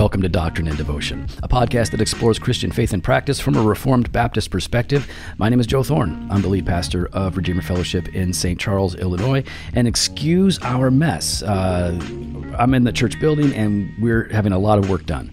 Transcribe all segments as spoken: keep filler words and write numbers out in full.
Welcome to Doctrine and Devotion, a podcast that explores Christian faith and practice from a Reformed Baptist perspective. My name is Joe Thorn. I'm the lead pastor of Redeemer Fellowship in Saint Charles, Illinois, and excuse our mess. Uh, I'm in the church building, and we're having a lot of work done.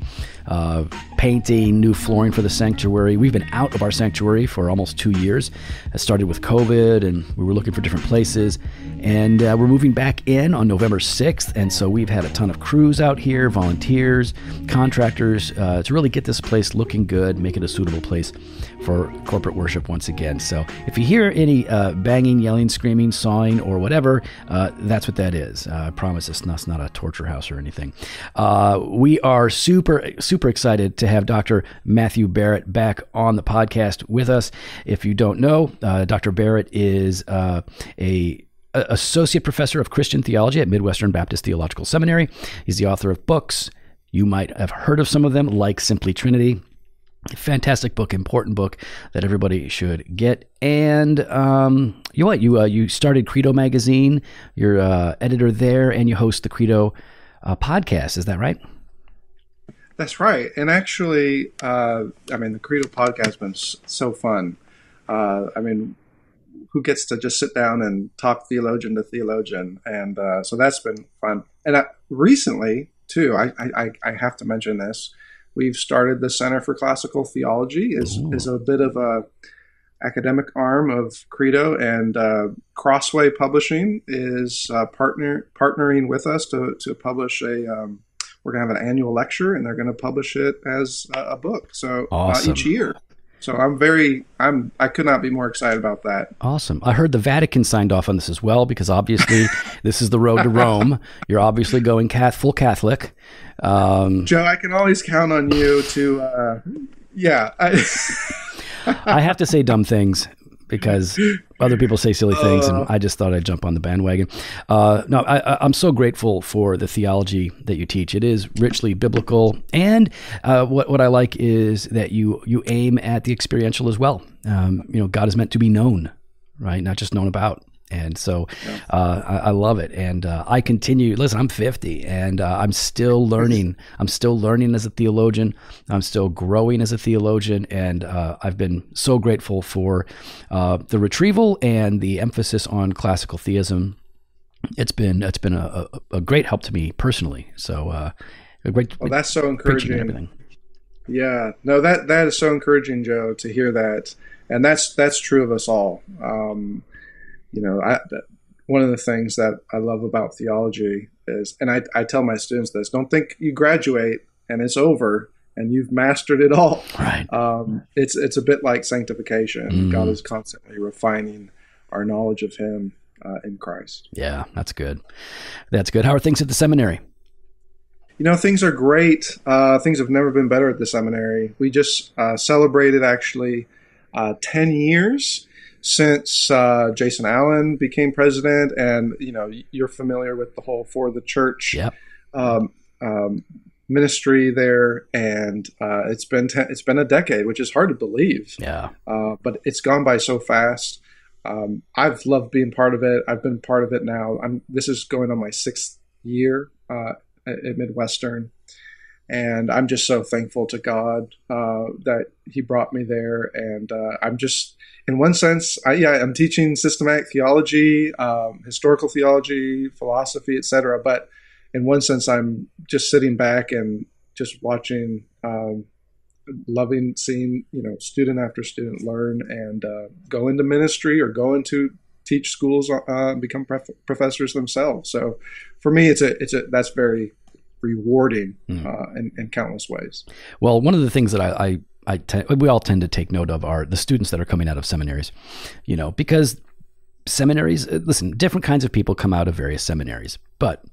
Uh, painting, new flooring for the sanctuary. We've been out of our sanctuary for almost two years. It started with COVID, and we were looking for different places. And uh, we're moving back in on November sixth, and so we've had a ton of crews out here, volunteers, contractors, uh, to really get this place looking good, make it a suitable place for corporate worship once again. So if you hear any uh, banging, yelling, screaming, sawing, or whatever, uh, that's what that is. Uh, I promise it's not, it's not a torture house or anything. Uh, we are super, super Super excited to have Doctor Matthew Barrett back on the podcast with us. If you don't know, uh, Doctor Barrett is uh, a associate professor of Christian theology at Midwestern Baptist Theological Seminary. He's the author of books. You might have heard of some of them, like Simply Trinity. Fantastic book, important book that everybody should get. And um, you know what? You, uh, you started Credo Magazine. You're uh, editor there, and you host the Credo uh, podcast. Is that right? That's right. And actually, uh, I mean, the Credo podcast has been so fun. Uh, I mean, who gets to just sit down and talk theologian to theologian? And uh, so that's been fun. And I, recently, too, I, I, I have to mention this. We've started the Center for Classical Theology is, is a bit of a academic arm of Credo. And uh, Crossway Publishing is uh, partner partnering with us to, to publish a um, we're going to have an annual lecture, and they're going to publish it as a book. So awesome. uh, each year. So I'm very, I'm, I could not be more excited about that. Awesome. I heard the Vatican signed off on this as well, because obviously this is the road to Rome. You're obviously going cath- full Catholic. Um, Joe, I can always count on you to, uh, yeah. I, I have to say dumb things, because other people say silly things, and I just thought I'd jump on the bandwagon. Uh, no, I, I'm so grateful for the theology that you teach. It is richly biblical, and uh, what what I like is that you you aim at the experiential as well. Um, you know, God is meant to be known, right? Not just known about. And so uh, I, I love it. And uh, I continue, listen, I'm fifty, and uh, I'm still learning. I'm still learning as a theologian. I'm still growing as a theologian. And uh, I've been so grateful for uh, the retrieval and the emphasis on classical theism. It's been, it's been a, a, a great help to me personally. So uh, a great, well, that's so encouraging. Everything. Yeah, no, that, that is so encouraging, Joe, to hear that. And that's, that's true of us all. Um, You know, I, one of the things that I love about theology is, and I, I tell my students this, don't think you graduate and it's over and you've mastered it all. Right. Um, it's, it's a bit like sanctification. Mm. God is constantly refining our knowledge of him uh, in Christ. Yeah, that's good. That's good. How are things at the seminary? You know, things are great. Uh, things have never been better at the seminary. We just uh, celebrated actually uh, ten years since uh, Jason Allen became president, and you know you're familiar with the whole For the Church yep. um, um, ministry there, and uh, it's been ten, it's been a decade, which is hard to believe. Yeah, uh, but it's gone by so fast. Um, I've loved being part of it. I've been part of it now. I'm, this is going on my sixth year uh, at, at Midwestern, and I'm just so thankful to God uh, that He brought me there, and uh, I'm just. In one sense, I, yeah, I'm teaching systematic theology, um, historical theology, philosophy, et cetera. But in one sense, I'm just sitting back and just watching, um, loving, seeing, you know, student after student learn and uh, go into ministry or go into teach schools, uh, become prof- professors themselves. So for me, it's a, it's a, that's very rewarding mm. uh, in, in countless ways. Well, one of the things that I, I I t- we all tend to take note of are the students that are coming out of seminaries, you know, because seminaries, listen, different kinds of people come out of various seminaries, but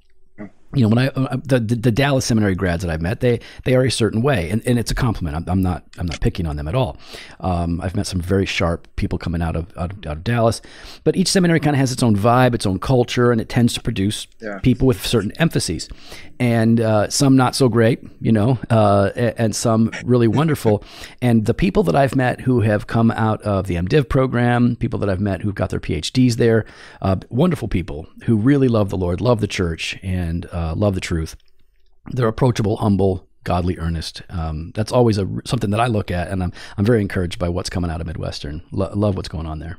you know, when I, the, the Dallas seminary grads that I've met, they, they are a certain way, and, and it's a compliment. I'm, I'm not, I'm not picking on them at all. Um, I've met some very sharp people coming out of, out of, out of Dallas, but each seminary kind of has its own vibe, its own culture, and it tends to produce yeah. people with certain emphases, and, uh, some not so great, you know, uh, and, and some really wonderful. And the people that I've met who have come out of the MDiv program, people that I've met who've got their PhDs there, uh, wonderful people who really love the Lord, love the church, and, uh, Uh, love the truth. They're approachable, humble, godly earnest. Um, that's always a, something that I look at, and I'm, I'm very encouraged by what's coming out of Midwestern. Lo- love what's going on there.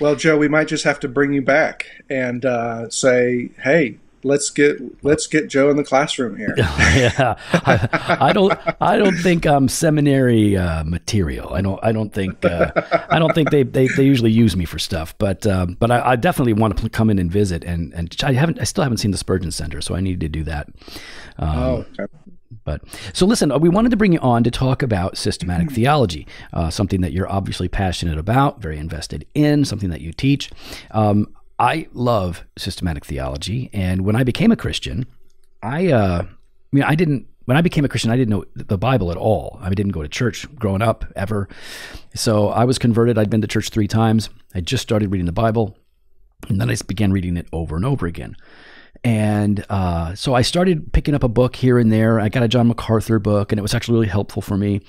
Well, Joe, we might just have to bring you back and uh, say, hey, let's get let's get Joe in the classroom here. Yeah, I, I don't I don't think I'm um, seminary uh, material. I don't I don't think uh, I don't think they, they, they usually use me for stuff. But um, but I, I definitely want to come in and visit. And and I haven't I still haven't seen the Spurgeon Center, so I need to do that. Um, oh. Okay. But so listen, we wanted to bring you on to talk about systematic theology, uh, something that you're obviously passionate about, very invested in, something that you teach. Um, I love systematic theology. And when I became a Christian, I, uh, I mean, I didn't, when I became a Christian, I didn't know the Bible at all. I didn't go to church growing up ever. So I was converted. I'd been to church three times. I just started reading the Bible, and then I began reading it over and over again. And uh, so I started picking up a book here and there. I got a John MacArthur book, and it was actually really helpful for me.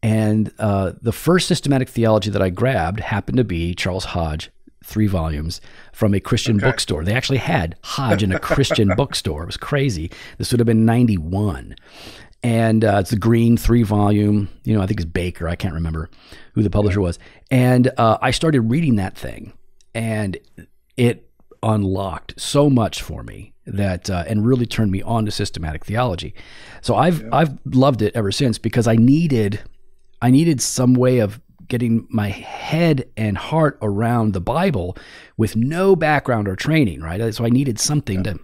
And uh, the first systematic theology that I grabbed happened to be Charles Hodge, three volumes, from a Christian okay. bookstore. They actually had Hodge in a Christian bookstore. It was crazy. This would have been ninety-one. And uh, it's the green three volume, you know, I think it's Baker. I can't remember who the publisher was. And uh, I started reading that thing, and it unlocked so much for me that uh, and really turned me on to systematic theology. So I've yeah. I've loved it ever since, because I needed I needed some way of getting my head and heart around the Bible with no background or training, right? So I needed something yeah. to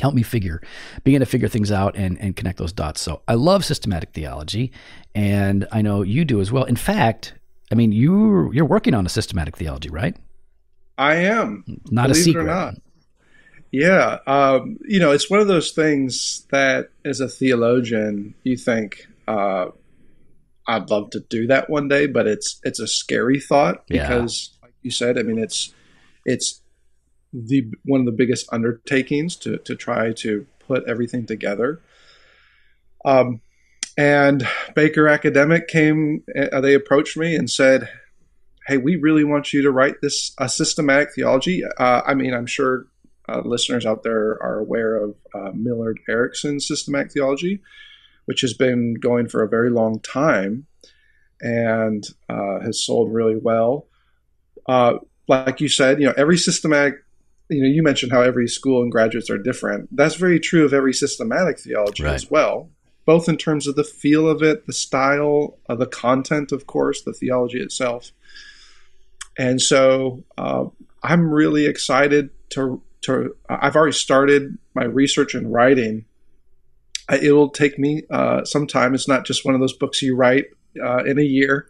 help me figure, begin to figure things out and, and connect those dots. So I love systematic theology, and I know you do as well. In fact, I mean, you you're working on a systematic theology, right? I am. Not a secret. Believe it or not. Yeah. Um, you know, it's one of those things that as a theologian, you think, uh, I'd love to do that one day, but it's it's a scary thought because, yeah. like you said, I mean, it's it's the one of the biggest undertakings to, to try to put everything together. Um, and Baker Academic came, uh, they approached me and said, hey, we really want you to write this a uh, systematic theology. Uh, I mean, I'm sure uh, listeners out there are aware of uh, Millard Erickson's systematic theology, which has been going for a very long time and uh, has sold really well. Uh, like you said, you know, every systematic, you know, you mentioned how every school and graduates are different. That's very true of every systematic theology right. as well, both in terms of the feel of it, the style, uh, the content, of course, the theology itself. And so uh, I'm really excited to, to I've already started my research and writing. It will take me uh, some time. It's not just one of those books you write uh, in a year.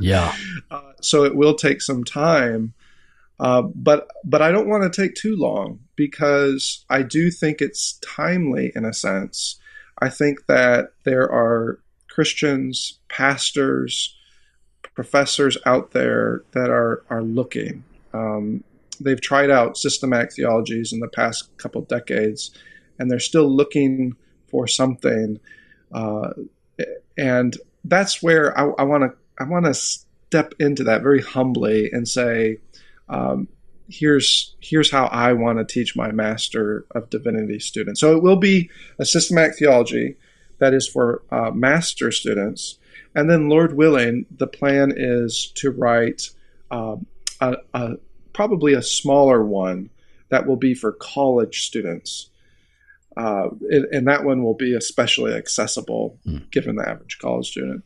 yeah. Uh, so it will take some time. Uh, but but I don't want to take too long, because I do think it's timely in a sense. I think that there are Christians, pastors, professors out there that are are looking. Um, they've tried out systematic theologies in the past couple decades, and they're still looking for something. Uh, and that's where I want to I want to step into that very humbly and say, um, here's here's how I want to teach my Master of Divinity students. So it will be a systematic theology that is for uh, master students. And then, Lord willing, the plan is to write uh, a, a, probably a smaller one that will be for college students. Uh, and, and that one will be especially accessible mm. given the average college student.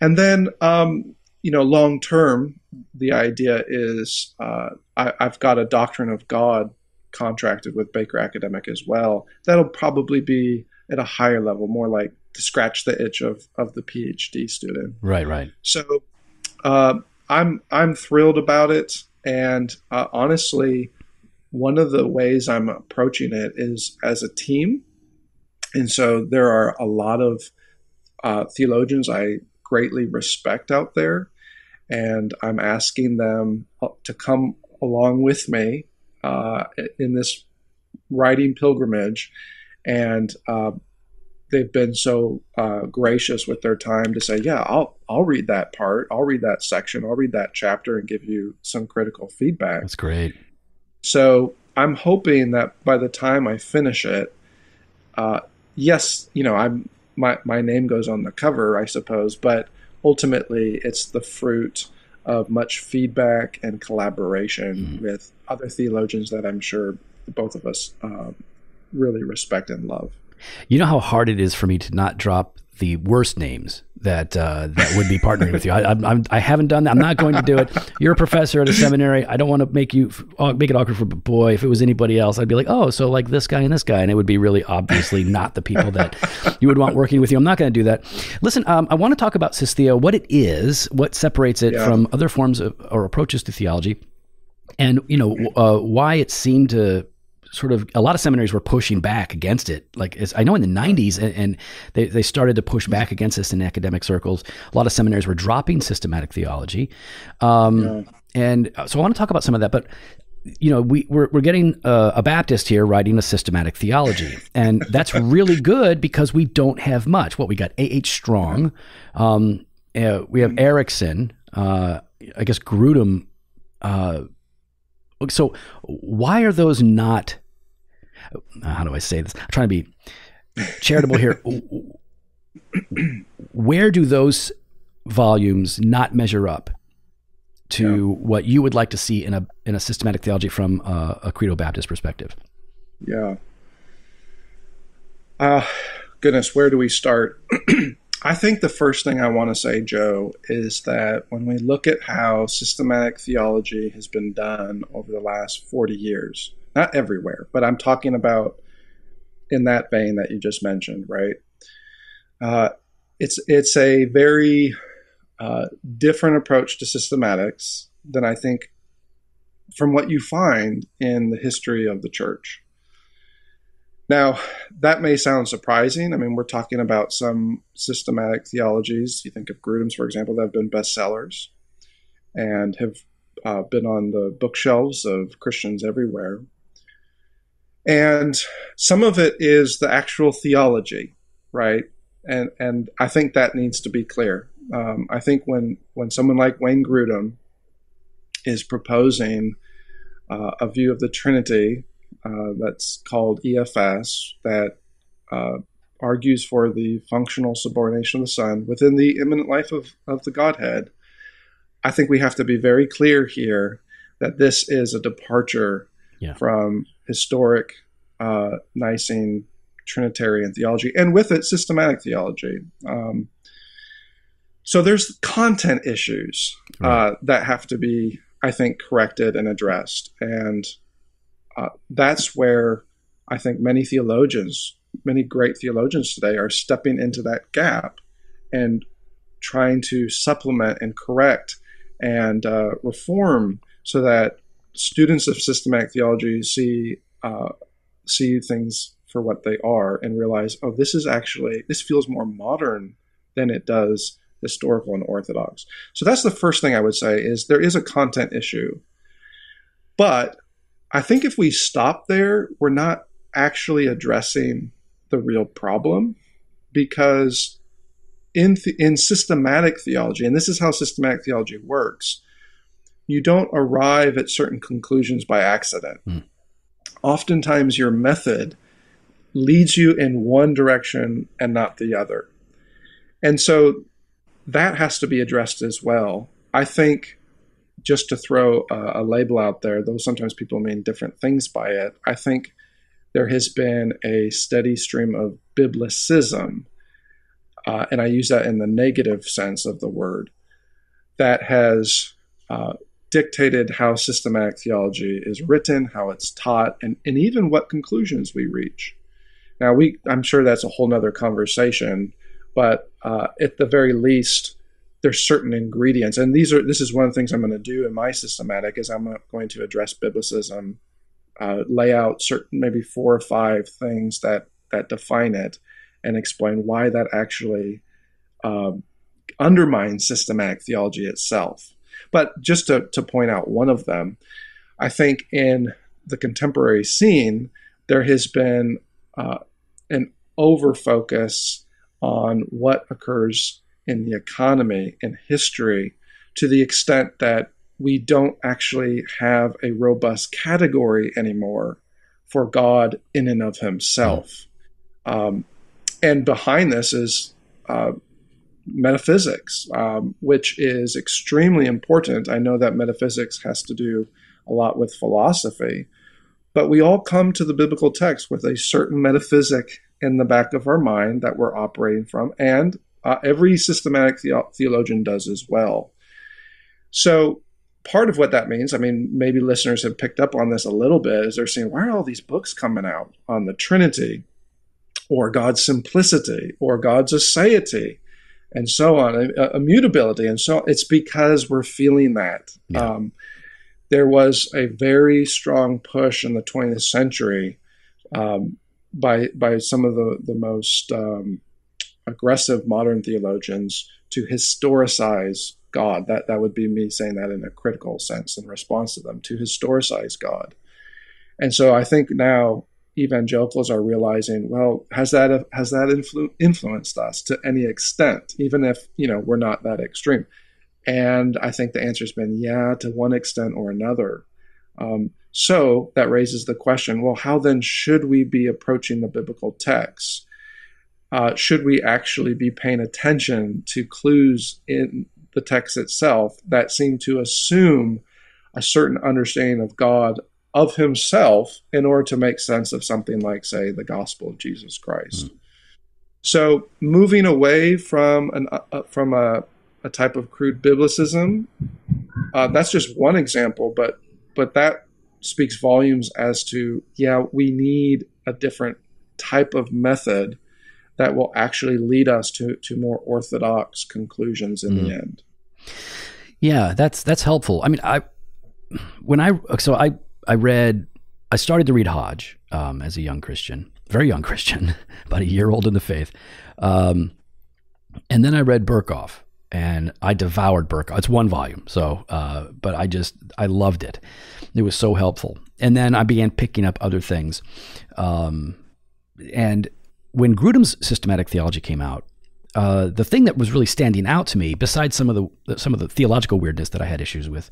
And then, um, you know, long term, the idea is uh, I, I've got a Doctrine of God contracted with Baker Academic as well. That'll probably be at a higher level, more like to scratch the itch of, of the PhD student. Right, right. So uh, I'm I'm thrilled about it. And uh, honestly, one of the ways I'm approaching it is as a team. And so there are a lot of uh, theologians I greatly respect out there. And I'm asking them to come along with me uh, in this writing pilgrimage. And uh, they've been so uh, gracious with their time to say, yeah, I'll I'll read that part. I'll read that section. I'll read that chapter and give you some critical feedback. That's great. So I'm hoping that by the time I finish it, uh, yes, you know, I'm my my name goes on the cover, I suppose, but ultimately it's the fruit of much feedback and collaboration mm-hmm. with other theologians that I'm sure both of us um, really respect and love. You know how hard it is for me to not drop the worst names that uh, that would be partnering with you. I, I'm, I haven't done that. I'm not going to do it. You're a professor at a seminary. I don't want to make you make it awkward for. Boy, if it was anybody else, I'd be like, oh, so like this guy and this guy, and it would be really obviously not the people that you would want working with you. I'm not going to do that. Listen, um, I want to talk about Systeo, what it is, what separates it yeah. from other forms of, or approaches to theology, and you know uh, why it seemed to. Sort of a lot of seminaries were pushing back against it. Like as I know in the nineties and, and they, they started to push back against this in academic circles. A lot of seminaries were dropping systematic theology. Um, yeah. And so I want to talk about some of that, but you know, we we're, we're getting a, a Baptist here writing a systematic theology, and that's really good because we don't have much. What we got, A. H. Strong. Um, uh, we have Erickson, uh, I guess Grudem, uh, so why are those not, how do I say this? I'm trying to be charitable here. Where do those volumes not measure up to yeah. what you would like to see in a, in a systematic theology from a, a Credo Baptist perspective? Yeah. Uh, goodness, where do we start? I think the first thing I want to say, Joe, is that when we look at how systematic theology has been done over the last forty years, not everywhere, but I'm talking about in that vein that you just mentioned, right? Uh, it's it's a very uh, different approach to systematics than I think from what you find in the history of the church. Now, that may sound surprising. I mean, we're talking about some systematic theologies. You think of Grudem's, for example, that have been bestsellers and have uh, been on the bookshelves of Christians everywhere. And some of it is the actual theology, right? And and I think that needs to be clear. Um, I think when, when someone like Wayne Grudem is proposing uh, a view of the Trinity Uh, that's called E F S, that uh, argues for the functional subordination of the Son within the immanent life of, of the Godhead, I think we have to be very clear here that this is a departure yeah. from historic uh, Nicene Trinitarian theology, and with it, systematic theology. Um, so there's content issues right. uh, that have to be, I think, corrected and addressed. And Uh, that's where I think many theologians, many great theologians today are stepping into that gap and trying to supplement and correct and uh, reform so that students of systematic theology see uh, see things for what they are and realize, oh, this is actually, this feels more modern than it does historical and orthodox. So that's the first thing I would say is there is a content issue. But I think if we stop there, we're not actually addressing the real problem, because in th in systematic theology, and this is how systematic theology works, you don't arrive at certain conclusions by accident. Mm. Oftentimes your method leads you in one direction and not the other. And so that has to be addressed as well. I think just to throw a, a label out there, though sometimes people mean different things by it, I think there has been a steady stream of biblicism, uh, and I use that in the negative sense of the word, that has uh, dictated how systematic theology is written, how it's taught, and, and even what conclusions we reach. Now, we I'm sure that's a whole nother conversation, but uh, at the very least, there's certain ingredients, and these are. This is one of the things I'm going to do in my systematic is I'm going to address biblicism, uh, lay out certain maybe four or five things that that define it, and explain why that actually uh, undermines systematic theology itself. But just to to point out one of them, I think in the contemporary scene there has been uh, an overfocus on what occurs in the economy, in history, to the extent that we don't actually have a robust category anymore for God in and of himself. Um, and behind this is uh, metaphysics, um, which is extremely important. I know that metaphysics has to do a lot with philosophy, but we all come to the biblical text with a certain metaphysic in the back of our mind that we're operating from, and uh, every systematic the- theologian does as well. So part of what that means, I mean, maybe listeners have picked up on this a little bit, is they're saying, why are all these books coming out on the Trinity or God's simplicity or God's aseity and so on, uh, immutability and so on? It's because we're feeling that. Yeah. Um, there was a very strong push in the twentieth century um, by by some of the, the most um, aggressive modern theologians to historicize God. That that would be me saying that in a critical sense in response to them, to historicize God. And so I think now evangelicals are realizing, well, has that has that influ- influenced us to any extent, even if, you know, we're not that extreme? And I think the answer's been, yeah, to one extent or another. Um, so that raises the question, well, how then should we be approaching the biblical text? Uh, should we actually be paying attention to clues in the text itself that seem to assume a certain understanding of God, of himself, in order to make sense of something like, say, the gospel of Jesus Christ? Mm-hmm. So moving away from an uh, from a, a type of crude biblicism, uh, that's just one example, but but that speaks volumes as to, yeah, we need a different type of method that will actually lead us to to more orthodox conclusions in mm. the end. Yeah, that's that's helpful. I mean, I when I so I I read I started to read Hodge um, as a young Christian, very young Christian, about a year old in the faith, um, and then I read Burkhoff, and I devoured Burkhoff. It's one volume, so uh, but I just I loved it. It was so helpful, and then I began picking up other things, um, and. When Grudem's systematic theology came out, uh, the thing that was really standing out to me, besides some of the some of the theological weirdness that I had issues with,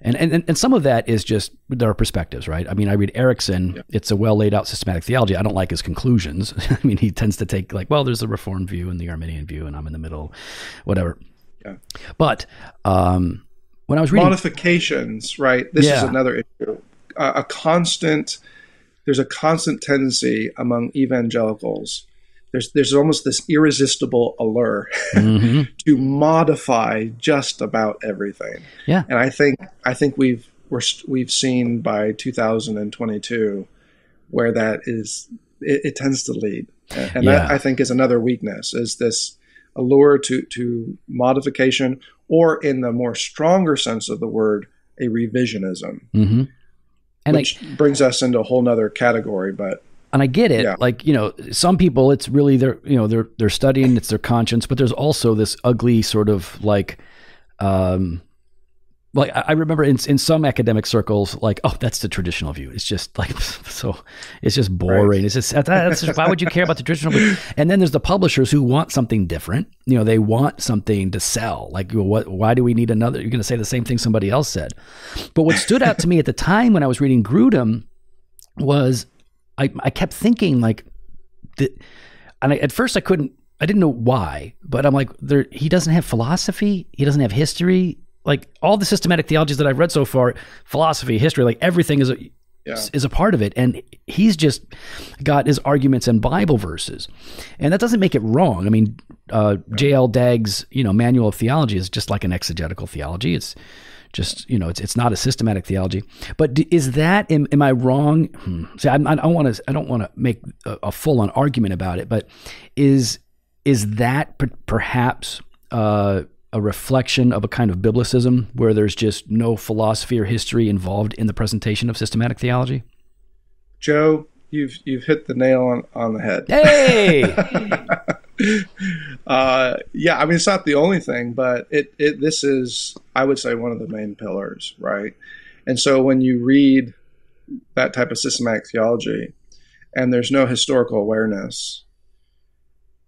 and and and some of that is just there are perspectives, right? I mean, I read Erickson; yeah. It's a well laid out systematic theology. I don't like his conclusions. I mean, he tends to take like, well, there's the Reformed view and the Arminian view, and I'm in the middle, whatever. Yeah. But um, when I was reading modifications, right? This yeah. is another issue. Uh, a constant. There's a constant tendency among evangelicals. There's there's almost this irresistible allure mm-hmm. to modify just about everything. Yeah, and I think I think we've we're, we've seen by two thousand twenty-two where that is it, it tends to lead, and yeah. that I think is another weakness, is this allure to to modification, or in the more stronger sense of the word, a revisionism. Mm-hmm. And Which I, brings us into a whole nother category, but and I get it. Yeah. Like, you know, some people, it's really their, you know, they're they're studying, it's their conscience, but there's also this ugly sort of like, um, like I remember in in some academic circles, like, oh, that's the traditional view. It's just like so, it's just boring. Right. It's just, that's just why would you care about the traditional view? And then there's the publishers who want something different. You know, they want something to sell. Like, what? Why do we need another? You're going to say the same thing somebody else said. But what stood out to me at the time when I was reading Grudem was I, I kept thinking like, the, and I, at first I couldn't, I didn't know why, but I'm like, there, he doesn't have philosophy. He doesn't have history. Like all the systematic theologies that I've read so far, philosophy, history, like everything is a, yeah. is a part of it. And he's just got his arguments and Bible verses. And that doesn't make it wrong. I mean, uh, yeah. J L Dagg's, you know, Manual of Theology is just like an exegetical theology. It's just, you know, it's it's not a systematic theology. But is that, am, am I wrong? Hmm. See, I'm, I don't want to, I don't want to make a, a full-on argument about it, but is, is that per, perhaps... Uh, a reflection of a kind of biblicism where there's just no philosophy or history involved in the presentation of systematic theology? Joe, you've you've hit the nail on, on the head. Hey! uh, yeah, I mean, it's not the only thing, but it, it this is, I would say, one of the main pillars, right? And so when you read that type of systematic theology and there's no historical awareness,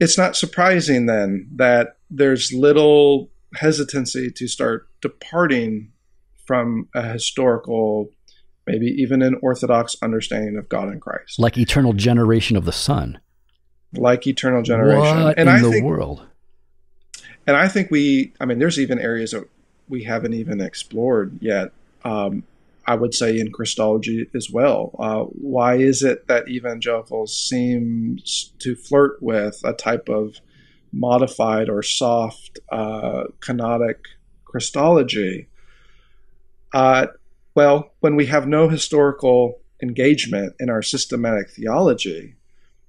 it's not surprising then that there's little hesitancy to start departing from a historical, maybe even an orthodox understanding of God and Christ. Like eternal generation of the Son. like eternal generation. What and in I the think, world? And I think we, I mean, there's even areas that we haven't even explored yet. Um, I would say in Christology as well. Uh, why is it that evangelicals seem to flirt with a type of modified or soft uh, canonic Christology? Uh, well, when we have no historical engagement in our systematic theology,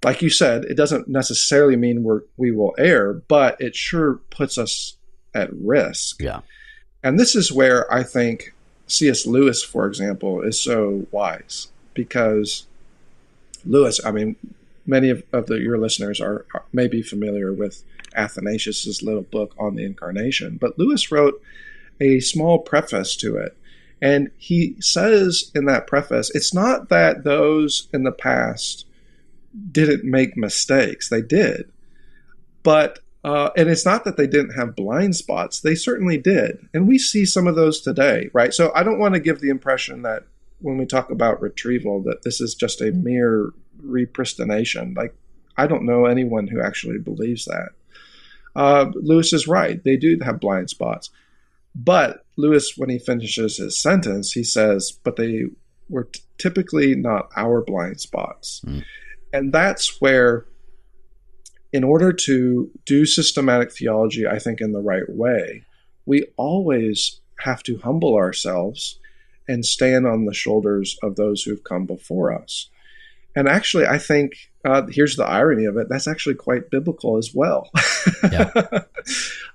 like you said, it doesn't necessarily mean we're, we will err, but it sure puts us at risk. Yeah. And this is where I think C S. Lewis, for example, is so wise, because Lewis, I mean, many of, of the, your listeners are, are may be familiar with Athanasius' little book on the Incarnation, but Lewis wrote a small preface to it. And he says in that preface, it's not that those in the past didn't make mistakes. They did. But Uh, and it's not that they didn't have blind spots. They certainly did. And we see some of those today, right? So I don't want to give the impression that when we talk about retrieval, that this is just a mere repristination. Like, I don't know anyone who actually believes that. Uh, Lewis is right. They do have blind spots. But Lewis, when he finishes his sentence, he says, but they were t- typically not our blind spots. Mm. And that's where, in order to do systematic theology, I think, in the right way, we always have to humble ourselves and stand on the shoulders of those who've come before us. And actually, I think, uh, here's the irony of it, that's actually quite biblical as well. Yeah.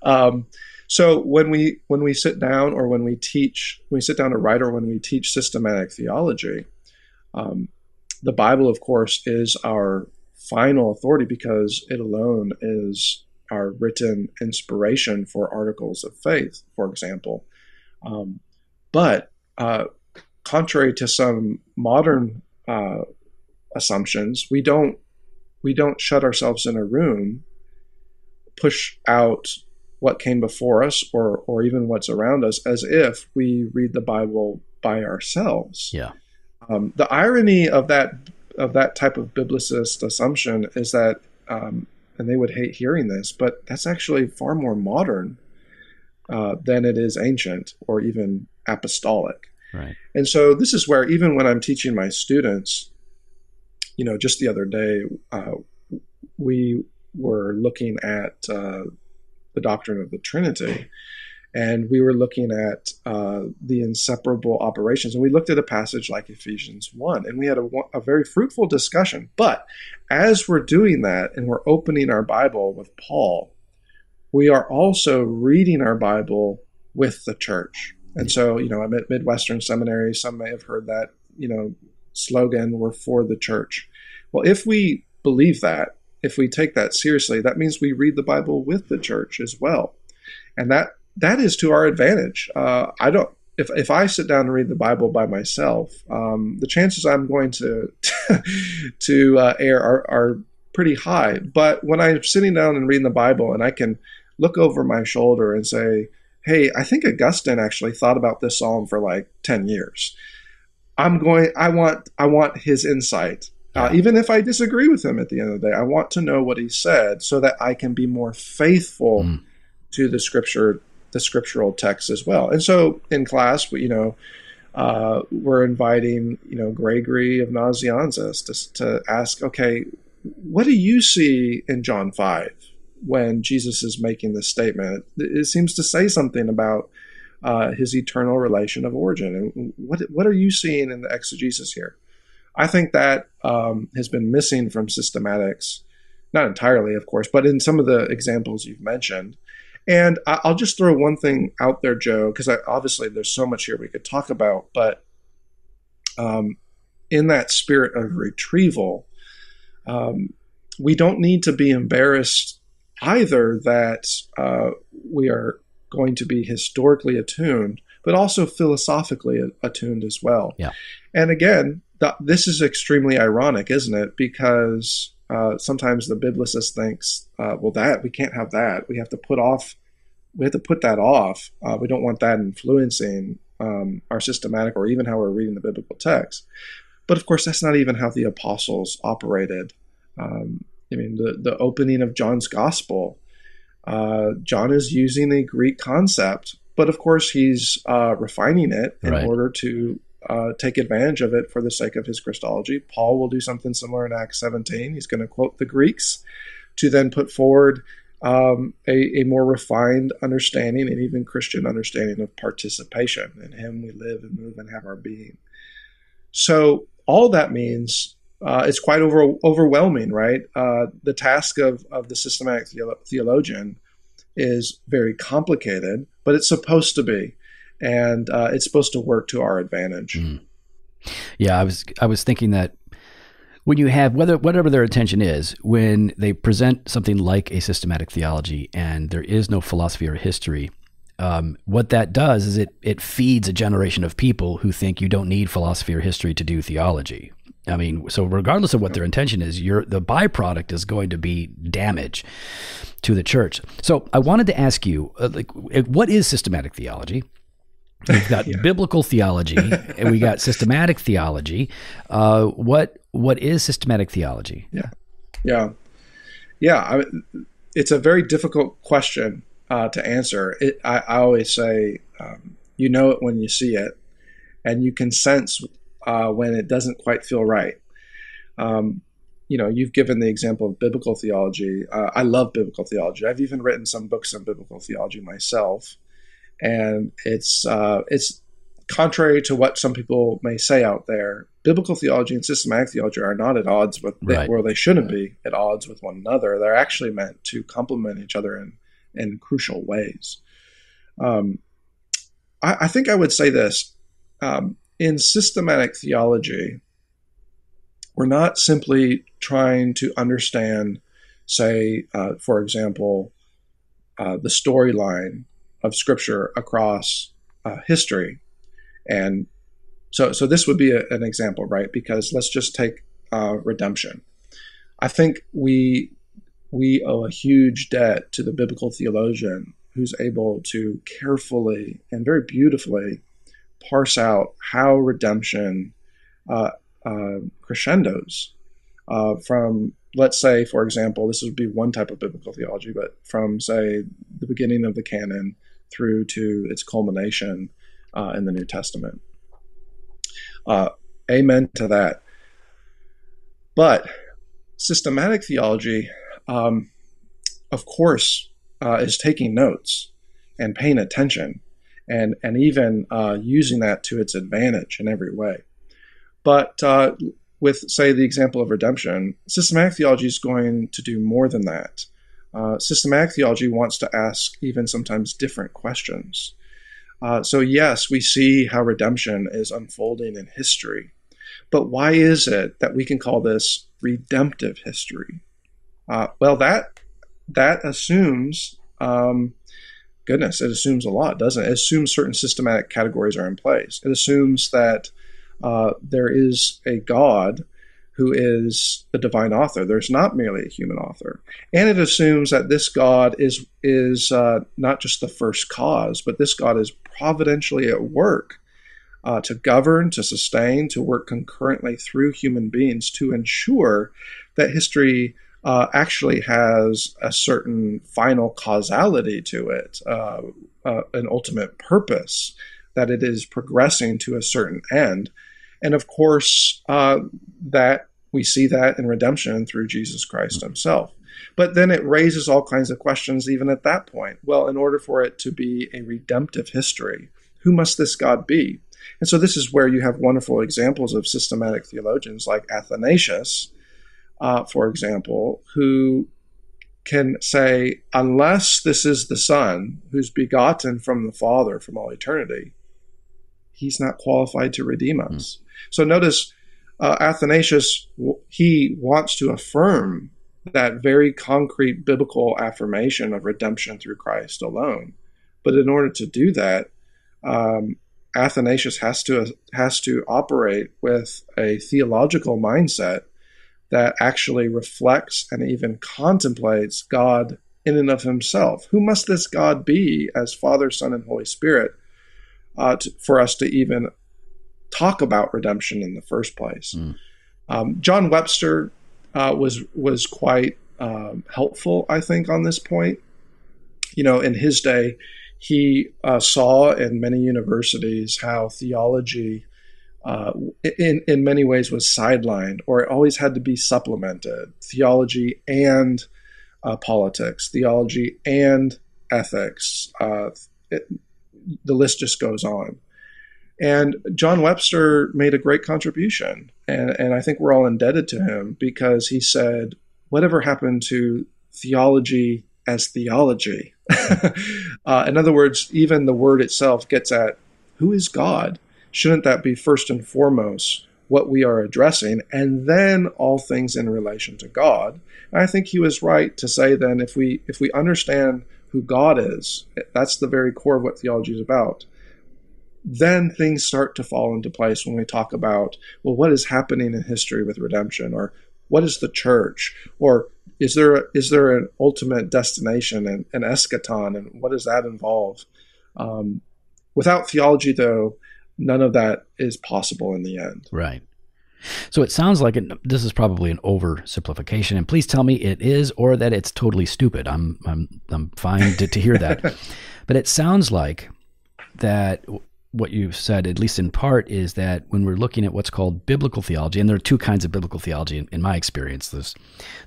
um, so when we when we sit down or when we teach, when we sit down to write or when we teach systematic theology, um, the Bible, of course, is our final authority, because it alone is our written inspiration for articles of faith, for example. Um, but uh, contrary to some modern uh, assumptions, we don't we don't shut ourselves in a room, push out what came before us or or even what's around us as if we read the Bible by ourselves. Yeah. Um, the irony of that. of that type of biblicist assumption is that, um, and they would hate hearing this, but that's actually far more modern uh, than it is ancient or even apostolic. Right. And so this is where, even when I'm teaching my students, you know, just the other day, uh, we were looking at uh, the doctrine of the Trinity, and we were looking at uh, the inseparable operations. And we looked at a passage like Ephesians one, and we had a, a very fruitful discussion. But as we're doing that and we're opening our Bible with Paul, we are also reading our Bible with the church. And so, you know, I'm at Midwestern Seminary. Some may have heard that, you know, slogan, we're for the church. Well, if we believe that, if we take that seriously, that means we read the Bible with the church as well. And that That is to our advantage. Uh, I don't. If if I sit down and read the Bible by myself, um, the chances I'm going to to uh, err are, are pretty high. But when I'm sitting down and reading the Bible, and I can look over my shoulder and say, "Hey, I think Augustine actually thought about this psalm for like ten years." I'm going. I want. I want his insight, uh, even if I disagree with him. At the end of the day, I want to know what he said so that I can be more faithful mm. to the Scripture. The scriptural text as well. And so in class, we, you know, uh, we're inviting, you know, Gregory of Nazianzus to, to ask, okay, what do you see in John five when Jesus is making this statement? It, it seems to say something about uh, his eternal relation of origin. And what what are you seeing in the exegesis here? I think that um, has been missing from systematics, not entirely, of course, but in some of the examples you've mentioned. And I'll just throw one thing out there, Joe, because obviously there's so much here we could talk about. But um, in that spirit of retrieval, um, we don't need to be embarrassed either that uh, we are going to be historically attuned, but also philosophically attuned as well. Yeah. And again, th- this is extremely ironic, isn't it? Because Uh, sometimes the biblicist thinks, uh, well, that we can't have that. We have to put off. We have to put that off. Uh, we don't want that influencing um, our systematic or even how we're reading the biblical text. But of course, that's not even how the apostles operated. Um, I mean, the, the opening of John's gospel, uh, John is using a Greek concept, but of course he's uh, refining it in right. order to uh, take advantage of it for the sake of his Christology. Paul will do something similar in Acts seventeen. He's going to quote the Greeks to then put forward um, a, a more refined understanding and even Christian understanding of participation. In him we live and move and have our being. So all that means uh, it's quite over, overwhelming, right? Uh, the task of, of the systematic theolo- theologian is very complicated, but it's supposed to be, and uh, it's supposed to work to our advantage. Mm. Yeah, I was I was thinking that when you have, whether whatever their intention is, when they present something like a systematic theology and there is no philosophy or history, um, what that does is it it feeds a generation of people who think you don't need philosophy or history to do theology. I mean, so regardless of what their intention is, you're, the byproduct is going to be damage to the church. So I wanted to ask you, uh, like, what is systematic theology? We've got yeah. biblical theology, and we got systematic theology. Uh, what what is systematic theology? Yeah, yeah, yeah. I mean, it's a very difficult question uh, to answer. It, I, I always say, um, you know it when you see it, and you can sense Uh, when it doesn't quite feel right. Um, you know, you've given the example of biblical theology. Uh, I love biblical theology. I've even written some books on biblical theology myself. And it's, uh, it's contrary to what some people may say out there, biblical theology and systematic theology are not at odds with, right. or they shouldn't right. be at odds with one another. They're actually meant to complement each other in, in crucial ways. Um, I, I think I would say this, um, in systematic theology, we're not simply trying to understand, say, uh, for example, uh, the storyline of Scripture across uh, history. And so so this would be a, an example, right? Because let's just take uh, redemption. I think we we owe a huge debt to the biblical theologian who's able to carefully and very beautifully parse out how redemption uh, uh, crescendos uh, from, let's say, for example, this would be one type of biblical theology, but from, say, the beginning of the canon through to its culmination uh, in the New Testament. Uh, amen to that. But systematic theology, um, of course, uh, is taking notes and paying attention and and even uh, using that to its advantage in every way. But uh, with, say, the example of redemption, systematic theology is going to do more than that. Uh, systematic theology wants to ask even sometimes different questions. Uh, so yes, we see how redemption is unfolding in history, but why is it that we can call this redemptive history? Uh, well, that, that assumes... Um, Goodness, it assumes a lot, doesn't it? It assumes certain systematic categories are in place. It assumes that uh, there is a God who is the divine author. There's not merely a human author. And it assumes that this God is, is uh, not just the first cause, but this God is providentially at work uh, to govern, to sustain, to work concurrently through human beings to ensure that history Uh, actually has a certain final causality to it, uh, uh, an ultimate purpose, that it is progressing to a certain end. And of course, uh, that we see that in redemption through Jesus Christ himself. But then it raises all kinds of questions even at that point. Well, in order for it to be a redemptive history, who must this God be? And so this is where you have wonderful examples of systematic theologians like Athanasius, Uh, for example, who can say, unless this is the Son who's begotten from the Father from all eternity, he's not qualified to redeem us. Mm. So notice uh, Athanasius, he wants to affirm that very concrete biblical affirmation of redemption through Christ alone. But in order to do that, um, Athanasius has to, has to operate with a theological mindset that actually reflects and even contemplates God in and of himself. Who must this God be as Father, Son, and Holy Spirit uh, to, for us to even talk about redemption in the first place? Mm. Um, John Webster uh, was was quite um, helpful, I think, on this point. You know, in his day, he uh, saw in many universities how theology, uh, in in many ways, was sidelined, or it always had to be supplemented. Theology and uh, politics, theology and ethics. Uh, it, the list just goes on. And John Webster made a great contribution, and, and I think we're all indebted to him, because he said, whatever happened to theology as theology? uh, in other words, even the word itself gets at, who is God? Shouldn't that be first and foremost what we are addressing, and then all things in relation to God? And I think he was right to say then, if we if we understand who God is, that's the very core of what theology is about, then things start to fall into place when we talk about, well, what is happening in history with redemption, or what is the church, or is there a, is there an ultimate destination and an eschaton, and what does that involve? Um, without theology, though, none of that is possible in the end. Right. So it sounds like it, this is probably an oversimplification, and please tell me it is, or that it's totally stupid. I'm I'm I'm fine to, to hear that, but it sounds like that. What you've said, at least in part, is that when we're looking at what's called biblical theology, and there are two kinds of biblical theology in, in my experience. There's,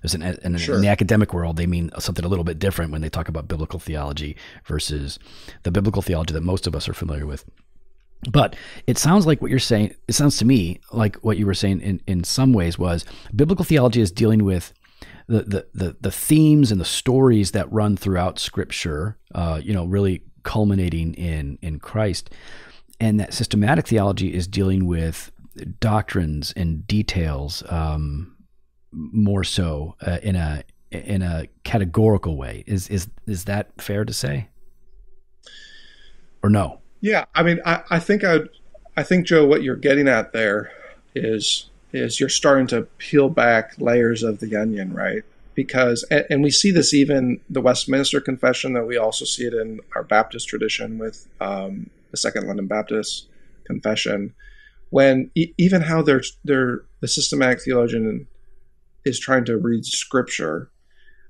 there's an, an sure. in the academic world, they mean something a little bit different when they talk about biblical theology versus the biblical theology that most of us are familiar with. But it sounds like what you're saying, it sounds to me like what you were saying in, in some ways was biblical theology is dealing with the, the, the, the themes and the stories that run throughout Scripture, uh, you know, really culminating in, in Christ. And that systematic theology is dealing with doctrines and details um, more so uh, in a in a categorical way. Is is is that fair to say, or no? Yeah, I mean, I, I think I I think Joe, what you're getting at there is is you're starting to peel back layers of the onion, right? Because and, and we see this even the Westminster Confession, that we also see it in our Baptist tradition with. Um, the Second London Baptist Confession, when e even how they're, they're, the systematic theologian is trying to read Scripture,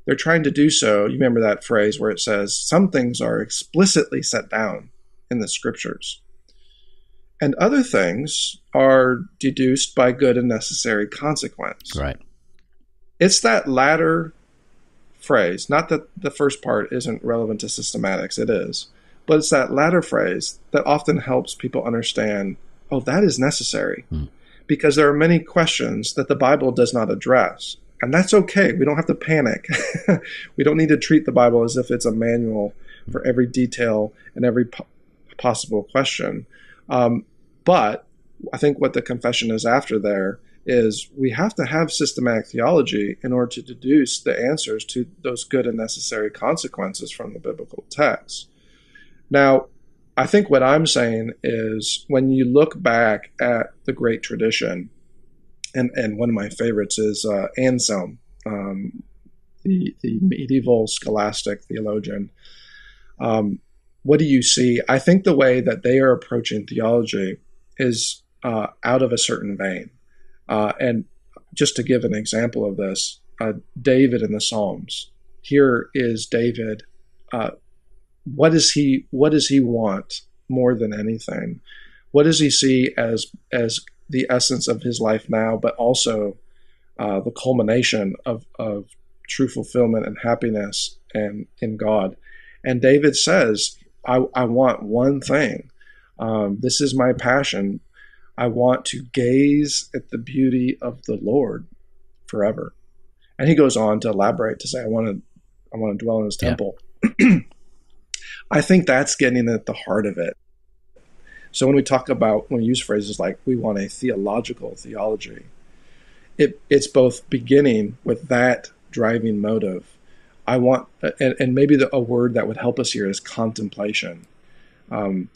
they're trying to do so. You remember that phrase where it says, some things are explicitly set down in the Scriptures, and other things are deduced by good and necessary consequence. Right. It's that latter phrase, not that the first part isn't relevant to systematics, it is. But it's that latter phrase that often helps people understand, oh, that is necessary. Hmm. Because there are many questions that the Bible does not address. And that's okay. We don't have to panic. We don't need to treat the Bible as if it's a manual for every detail and every po- possible question. Um, but I think what the confession is after there is we have to have systematic theology in order to deduce the answers to those good and necessary consequences from the biblical text. Now, I think what I'm saying is when you look back at the great tradition, and, and one of my favorites is uh, Anselm, um, the, the medieval scholastic theologian, um, what do you see? I think the way that they are approaching theology is uh, out of a certain vein. Uh, and just to give an example of this, uh, David in the Psalms. Here is David uh What does he what does he want more than anything? What does he see as as the essence of his life now, but also uh, the culmination of, of true fulfillment and happiness and in God? And David says, I, I want one thing. Um, this is my passion. I want to gaze at the beauty of the Lord forever. And he goes on to elaborate to say, I want to I want to dwell in his temple. Yeah. I think that's getting at the heart of it. So when we talk about, when we use phrases like, we want a theological theology, it, it's both beginning with that driving motive. I want, and, and maybe the, a word that would help us here is contemplation. Um,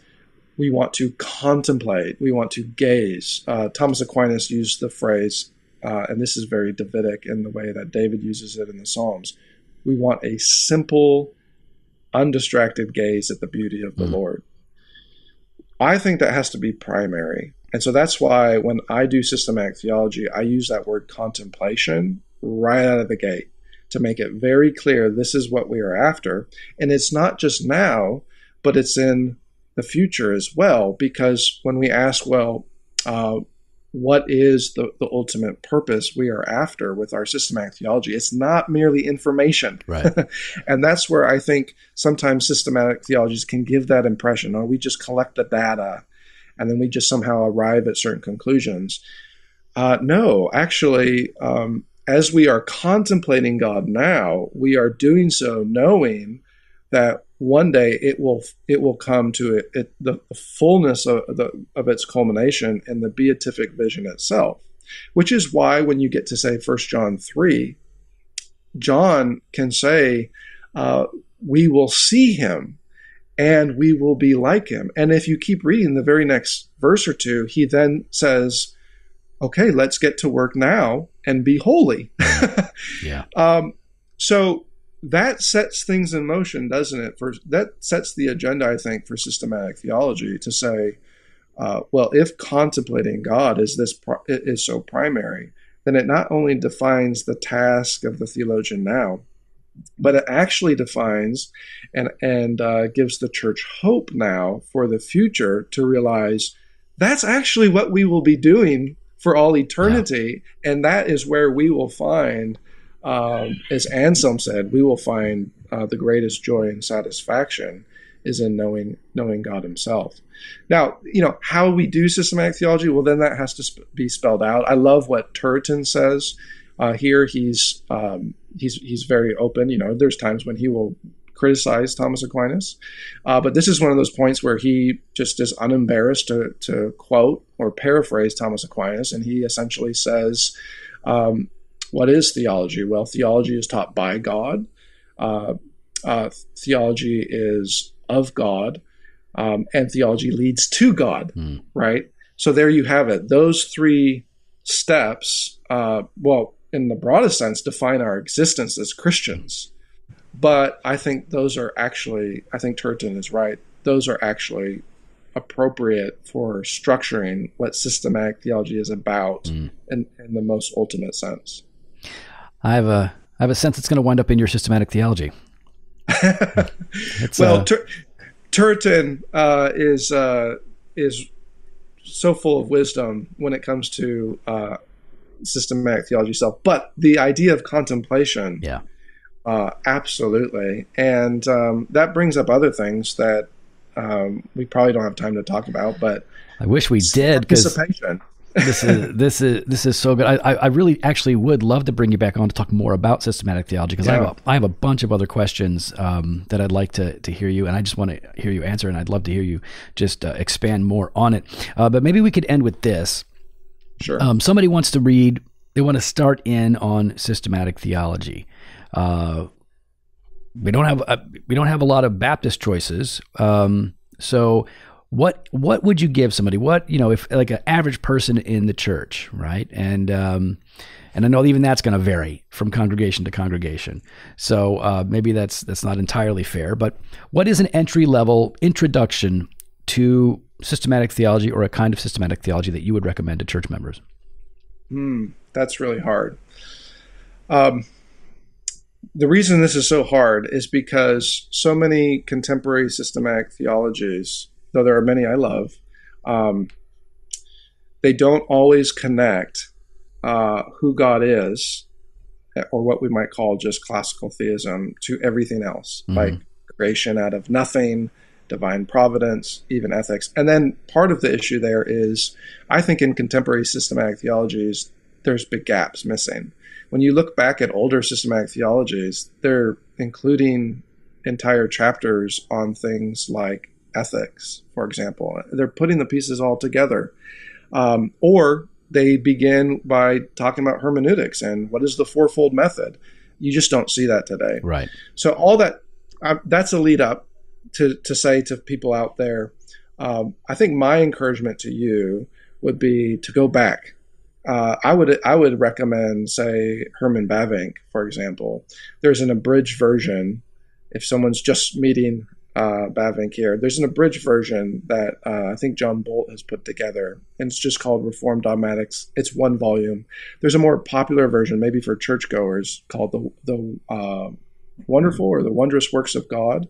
we want to contemplate, we want to gaze. Uh, Thomas Aquinas used the phrase, uh, and this is very Davidic in the way that David uses it in the Psalms, we want a simple undistracted gaze at the beauty of the mm. Lord. I think that has to be primary. And so that's why when I do systematic theology, I use that word contemplation right out of the gate to make it very clear this is what we are after. And it's not just now, but it's in the future as well, because when we ask, well, uh, what is the, the ultimate purpose we are after with our systematic theology? It's not merely information. Right. And that's where I think sometimes systematic theologies can give that impression, or we just collect the data and then we just somehow arrive at certain conclusions. Uh, no, actually, um, as we are contemplating God now, we are doing so knowing that one day it will it will come to it, it, the fullness of, the, of its culmination in the beatific vision itself, which is why when you get to, say, First John three, John can say, uh, we will see him and we will be like him. And if you keep reading the very next verse or two, he then says, okay, let's get to work now and be holy. Yeah. Um, so that sets things in motion, doesn't it? For that sets the agenda, I think, for systematic theology to say, uh, well, if contemplating God is this pro- is so primary, then it not only defines the task of the theologian now, but it actually defines and and uh, gives the church hope now for the future to realize that's actually what we will be doing for all eternity, yeah. And that is where we will find, um, as Anselm said, we will find uh, the greatest joy and satisfaction is in knowing knowing God himself. Now, you know, how we do systematic theology, well, then that has to sp- be spelled out. I love what Turton says uh, here. He's, um, he's, he's very open. You know, there's times when he will criticize Thomas Aquinas, uh, but this is one of those points where he just is unembarrassed to, to quote or paraphrase Thomas Aquinas, and he essentially says, um, what is theology? Well, theology is taught by God. Uh, uh, theology is of God, um, and theology leads to God, mm. right? So there you have it. Those three steps, uh, well, in the broadest sense, define our existence as Christians. But I think those are actually, I think Turton is right, those are actually appropriate for structuring what systematic theology is about mm. in, in the most ultimate sense. I have a, I have a sense it's going to wind up in your systematic theology. well, uh, Tur- Turton uh, is uh, is so full of wisdom when it comes to uh, systematic theology itself. But the idea of contemplation... yeah. Uh, absolutely. And um, that brings up other things that um, we probably don't have time to talk about, but I wish we did, because this is, this is, this is so good. I, I really actually would love to bring you back on to talk more about systematic theology, because yeah. I have a, I have a bunch of other questions um, that I'd like to, to hear you. And I just want to hear you answer. And I'd love to hear you just uh, expand more on it. Uh, but maybe we could end with this. Sure. Um, somebody wants to read, they want to start in on systematic theology. Uh, we don't have a, we don't have a lot of Baptist choices. Um, so what what would you give somebody? What, you know, if like an average person in the church, right? And um, and I know even that's going to vary from congregation to congregation. So uh, maybe that's that's not entirely fair. But what is an entry level introduction to systematic theology, or a kind of systematic theology that you would recommend to church members? Hmm, that's really hard. Um. The reason this is so hard is because so many contemporary systematic theologies, though there are many I love, um, they don't always connect uh, who God is, or what we might call just classical theism, to everything else, mm-hmm. like creation out of nothing, divine providence, even ethics. And then part of the issue there is, I think in contemporary systematic theologies, there's big gaps missing. When you look back at older systematic theologies, they're including entire chapters on things like ethics, for example. They're putting the pieces all together. Um, or they begin by talking about hermeneutics and what is the fourfold method. You just don't see that today. Right. So all that, uh, that's a lead up to, to say to people out there, um, I think my encouragement to you would be to go back. Uh, I would I would recommend, say, Herman Bavinck, for example. There's an abridged version if someone's just meeting uh, Bavinck here. There's an abridged version that uh, I think John Bolt has put together, and it's just called Reformed Dogmatics. It's one volume. There's a more popular version, maybe for churchgoers, called the the uh, Wonderful or the Wondrous Works of God.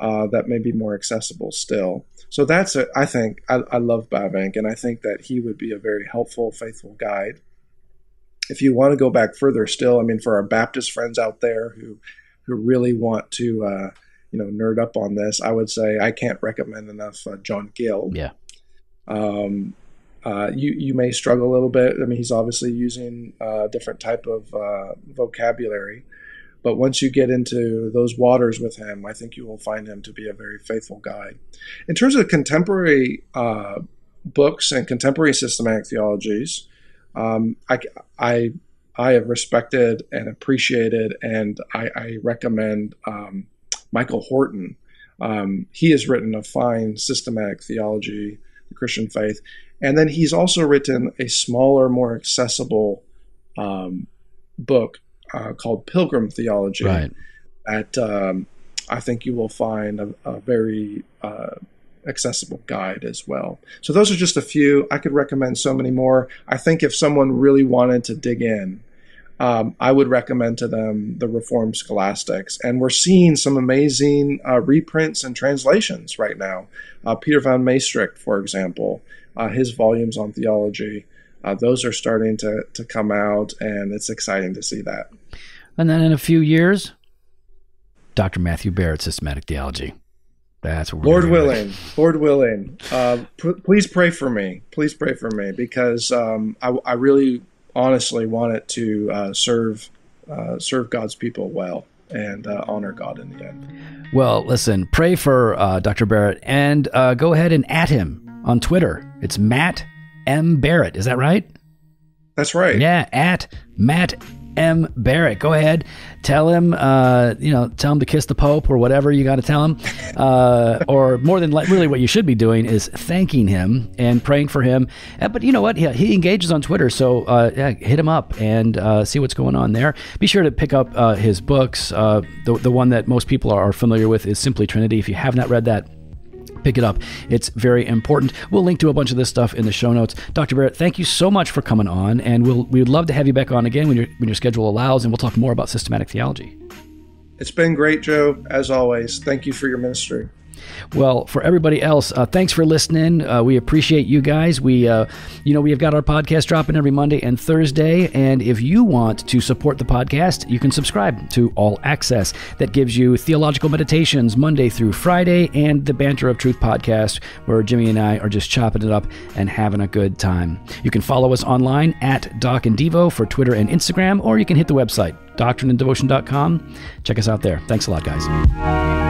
Uh, that may be more accessible still. So that's a, I think I, I love Bavinck, and I think that he would be a very helpful, faithful guide. If you want to go back further still, I mean, for our Baptist friends out there who who really want to uh, you know nerd up on this, I would say I can't recommend enough uh, John Gill. Yeah. Um, uh, you you may struggle a little bit. I mean, he's obviously using a uh, different type of uh, vocabulary. But once you get into those waters with him, I think you will find him to be a very faithful guide. In terms of contemporary uh, books and contemporary systematic theologies, um, I, I, I have respected and appreciated, and I, I recommend um, Michael Horton. Um, he has written a fine systematic theology, the Christian Faith, and then he's also written a smaller, more accessible um, book Uh, called Pilgrim Theology, right. That um, I think you will find a, a very uh, accessible guide as well. So those are just a few. I could recommend so many more. I think if someone really wanted to dig in, um, I would recommend to them the Reformed Scholastics. And we're seeing some amazing uh, reprints and translations right now. Uh, Peter von Maestricht, for example, uh, his volumes on theology, Uh, those are starting to, to come out, and it's exciting to see that. And then in a few years, Doctor Matthew Barrett, Systematic Theology. That's what we're Lord willing, Lord willing. Uh, p- please pray for me. Please pray for me, because um, I, I really honestly want it to uh, serve, uh, serve God's people well and uh, honor God in the end. Well, listen, pray for uh, Doctor Barrett, and uh, go ahead and at him on Twitter. It's Matt M. Barrett. Is that right? That's right. Yeah, at Matt M. Barrett. Go ahead. Tell him, uh, you know, tell him to kiss the Pope or whatever you got to tell him. Uh, or more than really what you should be doing is thanking him and praying for him. But you know what? Yeah, he engages on Twitter. So uh, yeah, hit him up and uh, see what's going on there. Be sure to pick up uh, his books. Uh, the, the one that most people are familiar with is Simply Trinity. If you have not read that, pick it up. It's very important. We'll link to a bunch of this stuff in the show notes. Doctor Barrett, thank you so much for coming on, and we'll, we would love to have you back on again when your, when your schedule allows, and we'll talk more about systematic theology. It's been great, Joe, as always. Thank you for your ministry. Well, for everybody else, uh, thanks for listening. Uh, we appreciate you guys. We, uh, you know, we've got our podcast dropping every Monday and Thursday. And if you want to support the podcast, you can subscribe to All Access. That gives you theological meditations Monday through Friday and the Banter of Truth podcast, where Jimmy and I are just chopping it up and having a good time. You can follow us online at Doc and Devo for Twitter and Instagram, or you can hit the website, doctrine and devotion dot com. Check us out there. Thanks a lot, guys.